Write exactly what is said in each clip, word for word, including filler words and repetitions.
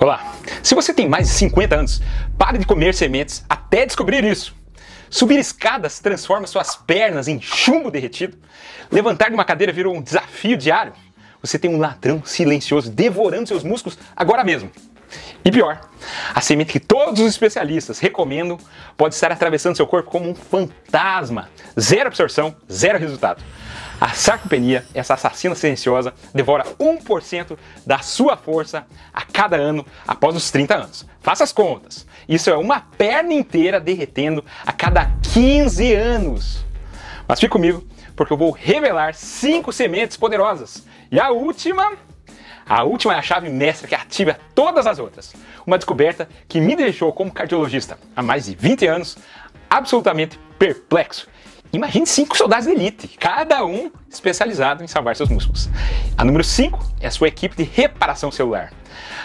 Olá, se você tem mais de cinquenta anos, pare de comer sementes até descobrir isso. Subir escadas transforma suas pernas em chumbo derretido. Levantar de uma cadeira virou um desafio diário. Você tem um ladrão silencioso devorando seus músculos agora mesmo. E pior, a semente que todos os especialistas recomendam pode estar atravessando seu corpo como um fantasma. Zero absorção, zero resultado. A sarcopenia, essa assassina silenciosa, devora um por cento da sua força a cada ano após os trinta anos. Faça as contas. Isso é uma perna inteira derretendo a cada quinze anos. Mas fique comigo, porque eu vou revelar cinco sementes poderosas. E a última... A última é a chave mestra que ativa todas as outras. Uma descoberta que me deixou como cardiologista há mais de vinte anos absolutamente perplexo. Imagine cinco soldados de elite, cada um especializado em salvar seus músculos. A número cinco é a sua equipe de reparação celular.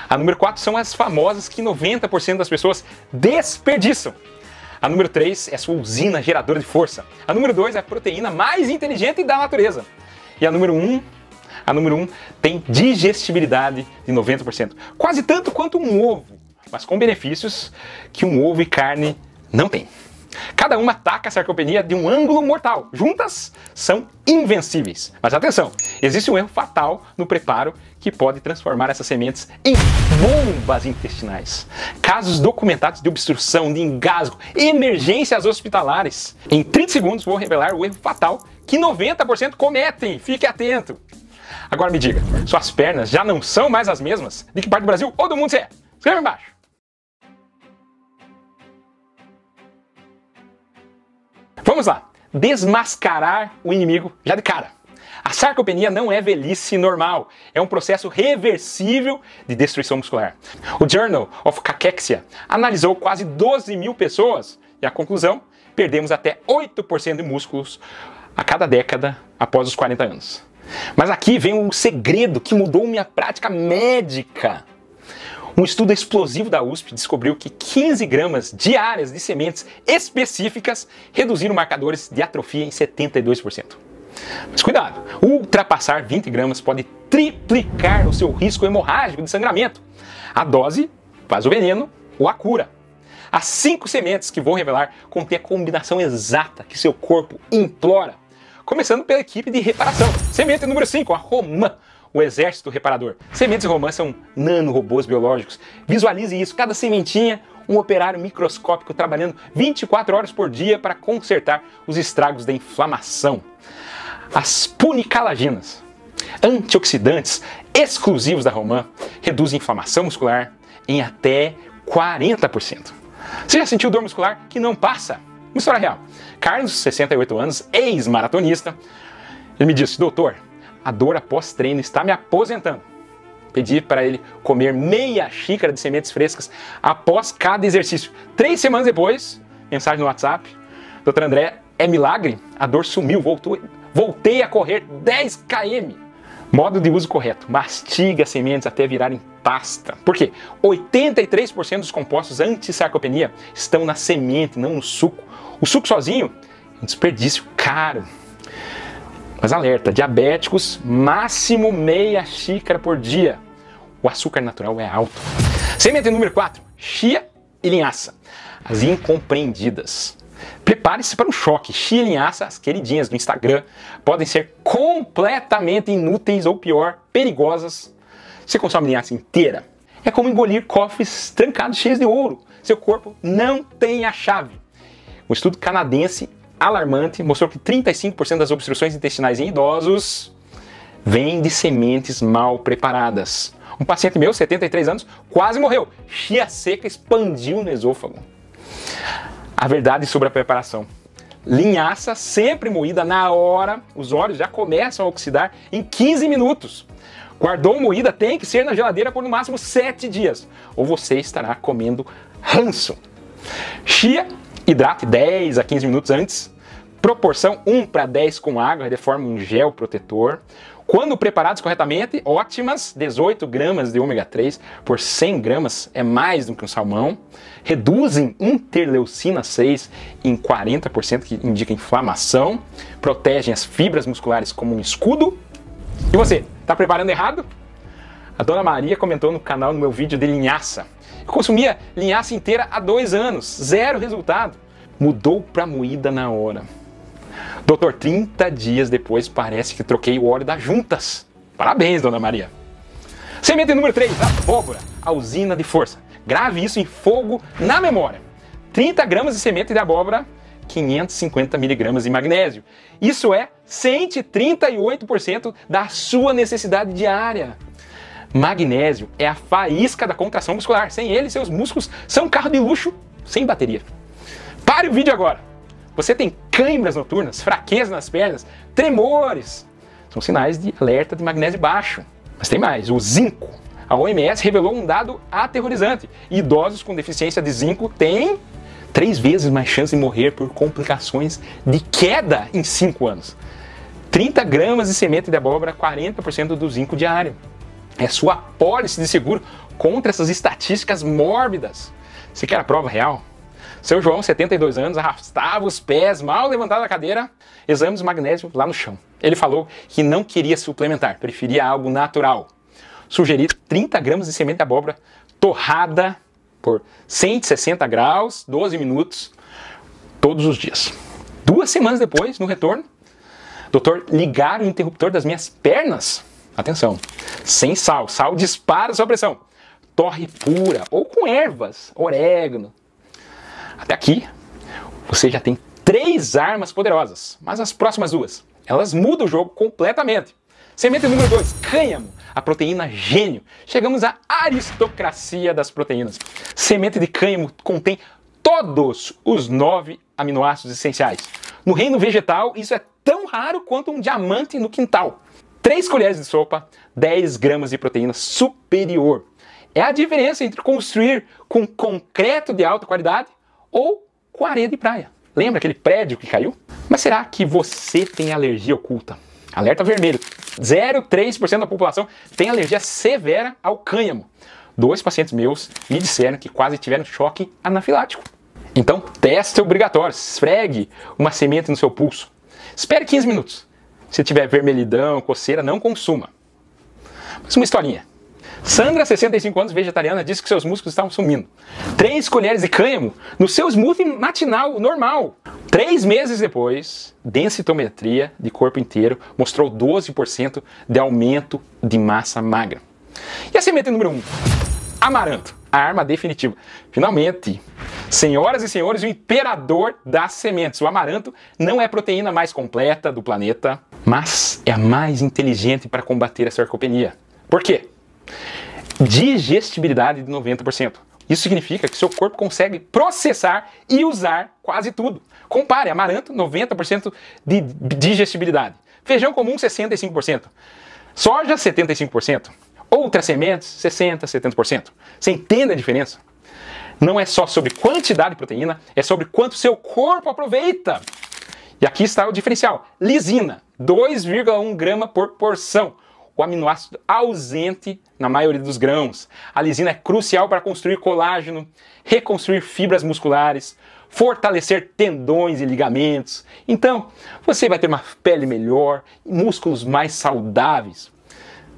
A número quatro são as famosas que noventa por cento das pessoas desperdiçam. A número três é a sua usina geradora de força. A número dois é a proteína mais inteligente da natureza. E a número um, a número um tem digestibilidade de noventa por cento. Quase tanto quanto um ovo, mas com benefícios que um ovo e carne não têm. Cada uma ataca a sarcopenia de um ângulo mortal. Juntas são invencíveis. Mas atenção, existe um erro fatal no preparo que pode transformar essas sementes em bombas intestinais. Casos documentados de obstrução, de engasgo, emergências hospitalares. Em trinta segundos vou revelar o erro fatal que noventa por cento cometem. Fique atento. Agora me diga, suas pernas já não são mais as mesmas? De que parte do Brasil ou do mundo você é? Escreva embaixo. Vamos lá, desmascarar o inimigo já de cara. A sarcopenia não é velhice normal, é um processo reversível de destruição muscular. O Journal of Cachexia analisou quase doze mil pessoas e a conclusão, perdemos até oito por cento de músculos a cada década após os quarenta anos. Mas aqui vem um segredo que mudou minha prática médica. Um estudo explosivo da U S P descobriu que quinze gramas diárias de sementes específicas reduziram marcadores de atrofia em setenta e dois por cento. Mas cuidado, ultrapassar vinte gramas pode triplicar o seu risco hemorrágico de sangramento. A dose faz o veneno ou a cura. As cinco sementes que vou revelar contêm a combinação exata que seu corpo implora. Começando pela equipe de reparação. Semente número cinco, a romã. O exército reparador. Sementes romãs são nanorobôs biológicos. Visualize isso, cada sementinha, um operário microscópico trabalhando vinte e quatro horas por dia para consertar os estragos da inflamação. As punicalaginas, antioxidantes exclusivos da romã, reduzem a inflamação muscular em até quarenta por cento. Você já sentiu dor muscular que não passa? Uma história real. Carlos, sessenta e oito anos, ex-maratonista, ele me disse: doutor, a dor após treino está me aposentando. Pedi para ele comer meia xícara de sementes frescas após cada exercício. Três semanas depois, mensagem no WhatsApp: doutor André, é milagre? A dor sumiu, voltou, voltei a correr dez quilômetros. Modo de uso correto: mastiga as sementes até virarem pasta. Por quê? oitenta e três por cento dos compostos anti-sarcopenia estão na semente, não no suco. O suco sozinho é um desperdício caro. Mas alerta, diabéticos, máximo meia xícara por dia. O açúcar natural é alto. Semente número quatro, chia e linhaça. As incompreendidas. Prepare-se para um choque. Chia e linhaça, as queridinhas do Instagram, podem ser completamente inúteis ou pior, perigosas. Você consome linhaça inteira. É como engolir cofres trancados cheios de ouro. Seu corpo não tem a chave. Um estudo canadense alarmante mostrou que trinta e cinco por cento das obstruções intestinais em idosos vêm de sementes mal preparadas. Um paciente meu, setenta e três anos, quase morreu. Chia seca expandiu no esôfago. A verdade sobre a preparação. Linhaça sempre moída na hora, os óleos já começam a oxidar em quinze minutos. Guardou moída tem que ser na geladeira por no máximo sete dias, ou você estará comendo ranço. Chia hidrate dez a quinze minutos antes. Proporção um para dez com água, ele forma um gel protetor. Quando preparados corretamente, ótimas, dezoito gramas de ômega três por cem gramas é mais do que um salmão. Reduzem interleucina seis em quarenta por cento, que indica inflamação. Protegem as fibras musculares como um escudo. E você, está preparando errado? A dona Maria comentou no canal, no meu vídeo de linhaça. Eu consumia linhaça inteira há dois anos, zero resultado. Mudou para moída na hora. Doutor, trinta dias depois parece que troquei o óleo das juntas. Parabéns, dona Maria. Semente número três, abóbora, a usina de força. Grave isso em fogo na memória. trinta gramas de semente de abóbora, quinhentos e cinquenta miligramas de magnésio. Isso é cento e trinta e oito por cento da sua necessidade diária. Magnésio é a faísca da contração muscular. Sem ele, seus músculos são carro de luxo sem bateria. Pare o vídeo agora. Você tem câimbras noturnas, fraqueza nas pernas, tremores. São sinais de alerta de magnésio baixo. Mas tem mais, o zinco. A O M S revelou um dado aterrorizante. Idosos com deficiência de zinco têm três vezes mais chance de morrer por complicações de queda em cinco anos. trinta gramas de semente de abóbora, quarenta por cento do zinco diário. É sua apólice de seguro contra essas estatísticas mórbidas. Você quer a prova real? Seu João, setenta e dois anos, arrastava os pés, mal levantava da cadeira, exames de magnésio lá no chão. Ele falou que não queria suplementar, preferia algo natural. Sugeri trinta gramas de semente de abóbora torrada por cento e sessenta graus, doze minutos, todos os dias. Duas semanas depois, no retorno, doutor, ligaram o interruptor das minhas pernas. Atenção, sem sal, sal dispara sua pressão. Torre pura ou com ervas, orégano. Até aqui, você já tem três armas poderosas, mas as próximas duas, elas mudam o jogo completamente. Semente número dois, cânhamo, a proteína gênio. Chegamos à aristocracia das proteínas. Semente de cânhamo contém todos os nove aminoácidos essenciais. No reino vegetal, isso é tão raro quanto um diamante no quintal. três colheres de sopa, dez gramas de proteína superior. É a diferença entre construir com concreto de alta qualidade ou com areia de praia. Lembra aquele prédio que caiu? Mas será que você tem alergia oculta? Alerta vermelho, zero vírgula três por cento da população tem alergia severa ao cânhamo. Dois pacientes meus me disseram que quase tiveram choque anafilático. Então, teste obrigatório, esfregue uma semente no seu pulso. Espere quinze minutos. Se tiver vermelhidão, coceira, não consuma. Mas uma historinha. Sandra, sessenta e cinco anos, vegetariana, disse que seus músculos estavam sumindo. Três colheres de cânhamo no seu smoothie matinal normal. Três meses depois, densitometria de corpo inteiro mostrou doze por cento de aumento de massa magra. E a semente número um, amaranto, a arma definitiva. Finalmente, senhoras e senhores, o imperador das sementes. O amaranto não é a proteína mais completa do planeta, mas é a mais inteligente para combater a sarcopenia. Por quê? Digestibilidade de noventa por cento. Isso significa que seu corpo consegue processar e usar quase tudo. Compare amaranto, noventa por cento de digestibilidade. Feijão comum, sessenta e cinco por cento. Soja, setenta e cinco por cento. Outras sementes, sessenta por cento, setenta por cento. Você entende a diferença? Não é só sobre quantidade de proteína, é sobre quanto seu corpo aproveita. E aqui está o diferencial. Lisina, dois vírgula um grama por porção. O aminoácido ausente na maioria dos grãos. A lisina é crucial para construir colágeno, reconstruir fibras musculares, fortalecer tendões e ligamentos. Então, você vai ter uma pele melhor, músculos mais saudáveis.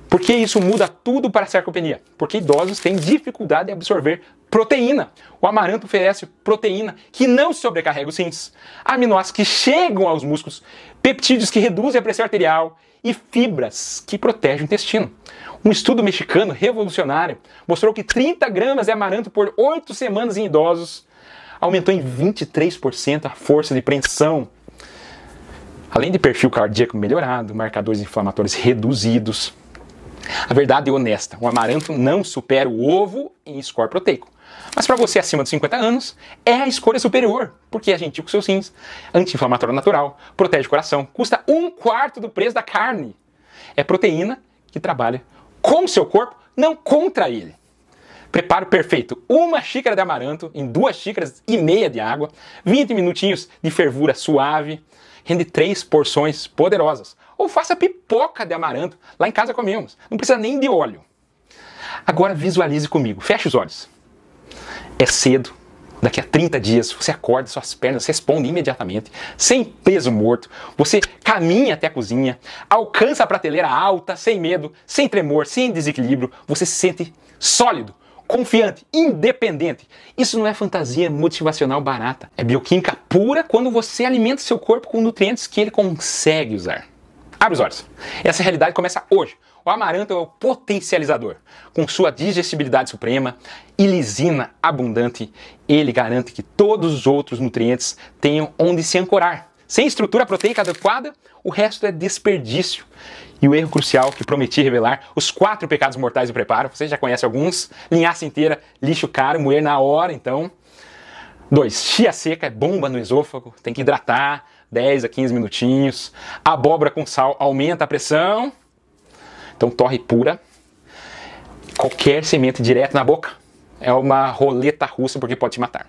Por que isso muda tudo para a sarcopenia? Porque idosos têm dificuldade de absorver proteína. O amaranto oferece proteína que não sobrecarrega os rins, aminoácidos que chegam aos músculos, peptídeos que reduzem a pressão arterial e fibras que protegem o intestino. Um estudo mexicano revolucionário mostrou que trinta gramas de amaranto por oito semanas em idosos aumentou em vinte e três por cento a força de preensão. Além de perfil cardíaco melhorado, marcadores inflamatórios reduzidos. A verdade é honesta, o amaranto não supera o ovo em score proteico. Mas para você acima de cinquenta anos, é a escolha superior, porque é gentil com seus rins, anti-inflamatório natural, protege o coração, custa um quarto do preço da carne. É proteína que trabalha com o seu corpo, não contra ele. Preparo perfeito, uma xícara de amaranto em duas xícaras e meia de água, vinte minutinhos de fervura suave, rende três porções poderosas. Ou faça pipoca de amaranto, lá em casa comemos, não precisa nem de óleo. Agora visualize comigo, feche os olhos. É cedo, Daqui a trinta dias, você acorda, suas pernas respondem imediatamente, sem peso morto, você caminha até a cozinha, alcança a prateleira alta, sem medo, sem tremor, sem desequilíbrio, você se sente sólido, confiante, independente. Isso não é fantasia motivacional barata, é bioquímica pura quando você alimenta seu corpo com nutrientes que ele consegue usar. Abre os olhos. Essa realidade começa hoje. O amaranto é o potencializador. Com sua digestibilidade suprema e lisina abundante, ele garante que todos os outros nutrientes tenham onde se ancorar. Sem estrutura proteica adequada, o resto é desperdício. E o erro crucial que prometi revelar, os quatro pecados mortais do preparo, você já conhece alguns, linhaça inteira, lixo caro, moer na hora, então. dois. Chia seca é bomba no esôfago, tem que hidratar dez a quinze minutinhos. Abóbora com sal aumenta a pressão, então torre pura. Qualquer semente direto na boca é uma roleta russa porque pode te matar.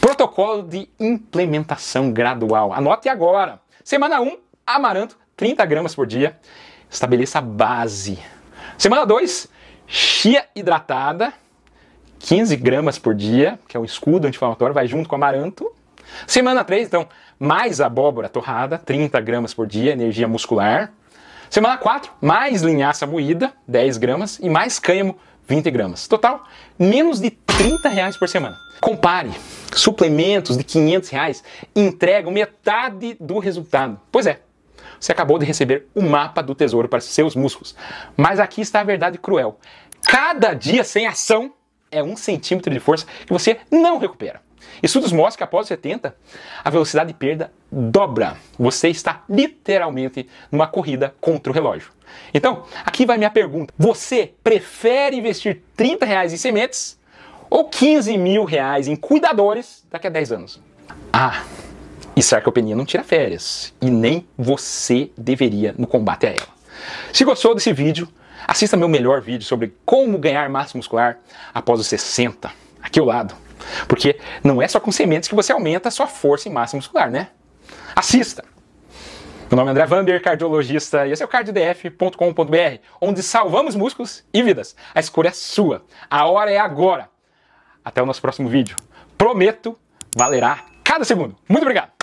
Protocolo de implementação gradual. Anote agora. Semana um, amaranto, trinta gramas por dia. Estabeleça a base. Semana dois, chia hidratada, quinze gramas por dia, que é um escudo anti-inflamatório, vai junto com amaranto. Semana três, então, mais abóbora torrada, trinta gramas por dia, energia muscular. Semana quatro, mais linhaça moída, dez gramas, e mais cânhamo, vinte gramas. Total, menos de trinta reais por semana. Compare, suplementos de quinhentos reais entregam metade do resultado. Pois é, você acabou de receber o mapa do tesouro para seus músculos. Mas aqui está a verdade cruel. Cada dia sem ação é um centímetro de força que você não recupera. Estudos mostram que após setenta, a velocidade de perda dobra. Você está literalmente numa corrida contra o relógio. Então, aqui vai minha pergunta. Você prefere investir trinta reais em sementes ou quinze mil reais em cuidadores daqui a dez anos? Ah, e sarcopenia não tira férias. E nem você deveria no combate a ela. Se gostou desse vídeo, assista meu melhor vídeo sobre como ganhar massa muscular após os sessenta. Aqui ao lado. Porque não é só com sementes que você aumenta a sua força e massa muscular, né? Assista! Meu nome é André Wambier, cardiologista, e esse é o cardio D F ponto com ponto B R, onde salvamos músculos e vidas. A escolha é sua. A hora é agora. Até o nosso próximo vídeo. Prometo, valerá cada segundo. Muito obrigado!